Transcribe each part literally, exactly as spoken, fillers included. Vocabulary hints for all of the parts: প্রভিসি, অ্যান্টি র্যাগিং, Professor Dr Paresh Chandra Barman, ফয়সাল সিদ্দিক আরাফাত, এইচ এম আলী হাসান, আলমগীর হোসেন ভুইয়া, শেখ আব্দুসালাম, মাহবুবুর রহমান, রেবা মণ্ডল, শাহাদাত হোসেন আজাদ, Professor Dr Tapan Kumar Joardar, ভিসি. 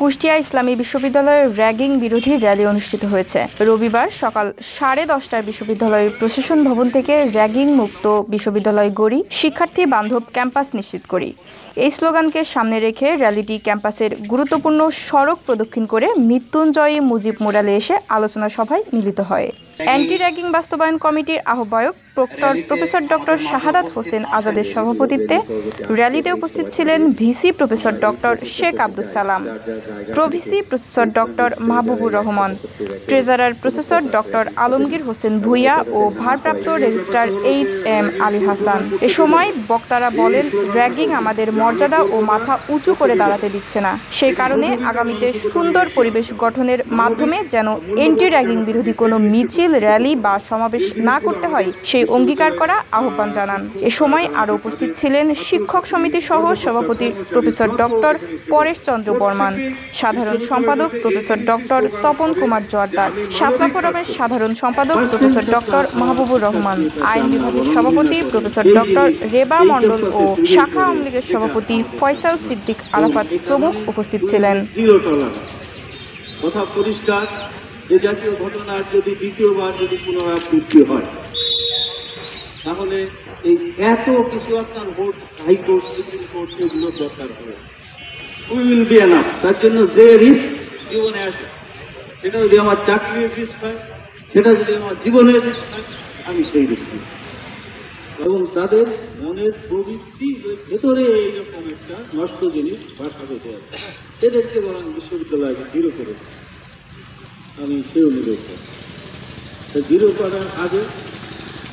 কুষ্টিয়া ইসলামী বিশ্ববিদ্যালয়ের র্যাগিং বিরোধী র্যালি অনুষ্ঠিত হয়েছে। রবিবার সকাল সাড়ে দশটায় বিশ্ববিদ্যালয়ের প্রশাসন ভবন থেকে র্যাগিং মুক্ত বিশ্ববিদ্যালয় গড়ি, শিক্ষার্থী বান্ধব ক্যাম্পাস নিশ্চিত করি, এই স্লোগানকে সামনে রেখে র্যালিটি ক্যাম্পাসের গুরুত্বপূর্ণ সড়ক প্রদক্ষিণ করে মৃত্যুঞ্জয় মুজিব মোড়ালে এসে আলোচনা সভায় মিলিত হয়। অ্যান্টি র্যাগিং বাস্তবায়ন কমিটির আহ্বায়ক proctor professor doctor Shahadat Hossain আজাদের সভাপতিত্বে র্যালিতে উপস্থিত ছিলেন ভিসি professor doctor শেখ আব্দুসালাম, প্রভিসি professor doctor মাহবুবুর রহমান, treasurer professor doctor আলমগীর হোসেন ভুইয়া ও ভারপ্রাপ্ত registrar এইচ এম আলী হাসান। এ সময় বক্তারা বলেন, র্যাগিং আমাদের মর্যাদা ও মাথা উঁচু করে দাঁড়াতে দিচ্ছে না, সেই কারণে আগামীতে সুন্দর পরিবেশ গঠনের মাধ্যমে যেন অ্যান্টি র্যাগিং বিরোধী কোনো মিছিল, র্যালি বা সমাবেশ না করতে হয় সেই অঙ্গীকার করা আহ্বান জানান। এ সময় আরও উপস্থিত ছিলেন শিক্ষক সমিতি সহ সভাপতি প্রফেসর ডক্টর পরেশ চন্দ্র বর্মান, সাধারণ সম্পাদক প্রফেসর ডক্টর তপন কুমার জোয়ারদার, শাপলা ফোরামের সাধারণ সম্পাদক প্রফেসর ডক্টর মাহবুবুর রহমান, আইন বিভাগের সভাপতি প্রফেসর ডক্টর রেবা মণ্ডল ও শাখা আওয়ামী লীগের সভাপতি ফয়সাল সিদ্দিক আরাফাত প্রমুখ উপস্থিত ছিলেন। কথা পরিষ্কার, এই জাতীয় ঘটনা যদি দ্বিতীয়বার যদি পুনরাবৃত্তি হয় তাহলে এই এত কিছু আপনার ভোট, হাইকোর্ট, সুপ্রিম কোর্ট এগুলো দরকার হবে। Will be enough. তার জন্য যে রিস্ক জীবনে আসে, সেটা যদি আমার চাকরির রিস্ক হয়, সেটা যদি আমার জীবনের রিস্ক হয়, আমি সেই রিস্ক নিই। এবং তাদের মনের প্রবৃত্তি ভেতরে এইরকম একটা নষ্ট জিনিস বাসা বেঁধে আছে, এদেরকে বরং বিশ্ববিদ্যালয়কে দৃঢ় করে আমি সে অনুরোধ করি। তো দৃঢ় করার আগে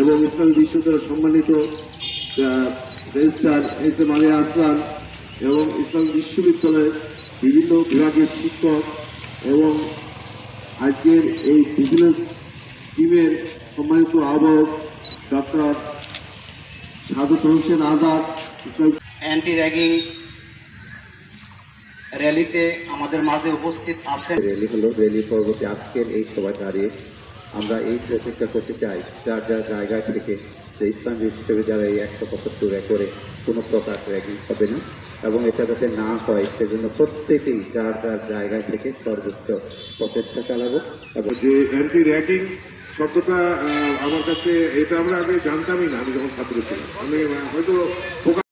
এবং ইসলামী বিশ্ববিদ্যালয়ের সম্মানিত registrar এইচ এম আলী হাসান এবং ইসলামী বিশ্ববিদ্যালয়ের বিভিন্ন বিভাগের শিক্ষক এবং আজকের এই বিজিলেন্স টিমের সম্মানিত আহ্বায়ক doctor শাহাদাত হোসেন আজাদ। অ্যান্টি র্যাগিং র্যালিতে আমাদের মাঝে উপস্থিত আছেন। র্যালি হলো র্যালি পরবর্তী আজকের এই সভায় দাঁড়িয়ে আমরা এই প্রচেষ্টা করতে চাই, যার যার জায়গা থেকে যে ইসলাম বিশ্ববিদ্যালয়ে একশো পঁচাত্তর একরে কোনো প্রকার র্যাগিং হবে না এবং এটা যাতে না হয় সেজন্য প্রত্যেকেই যার যার জায়গা থেকে সর্বোচ্চ প্রচেষ্টা চালাবো। যে অ্যান্টি র্যাগিং শব্দটা আমার কাছে, এটা আমরা আগে জানতামই না, আমি যখন ছাত্র ছিলাম আমি হয়তো